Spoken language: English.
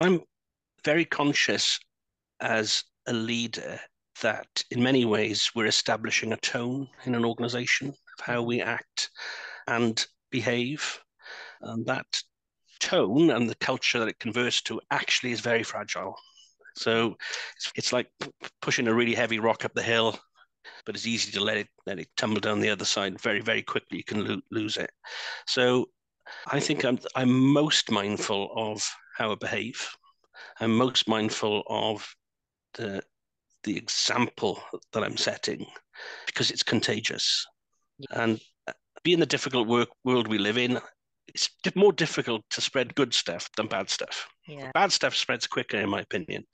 I'm very conscious as a leader that in many ways we're establishing a tone in an organization of how we act and behave. And that tone and the culture that it converts to actually is very fragile. So it's like pushing a really heavy rock up the hill, but it's easy to let it tumble down the other side very, very quickly. You can lose it. So I think I'm most mindful of how I behave. I'm most mindful of the example that I'm setting, because it's contagious. And being the difficult world we live in, it's more difficult to spread good stuff than bad stuff. Yeah. Bad stuff spreads quicker, in my opinion.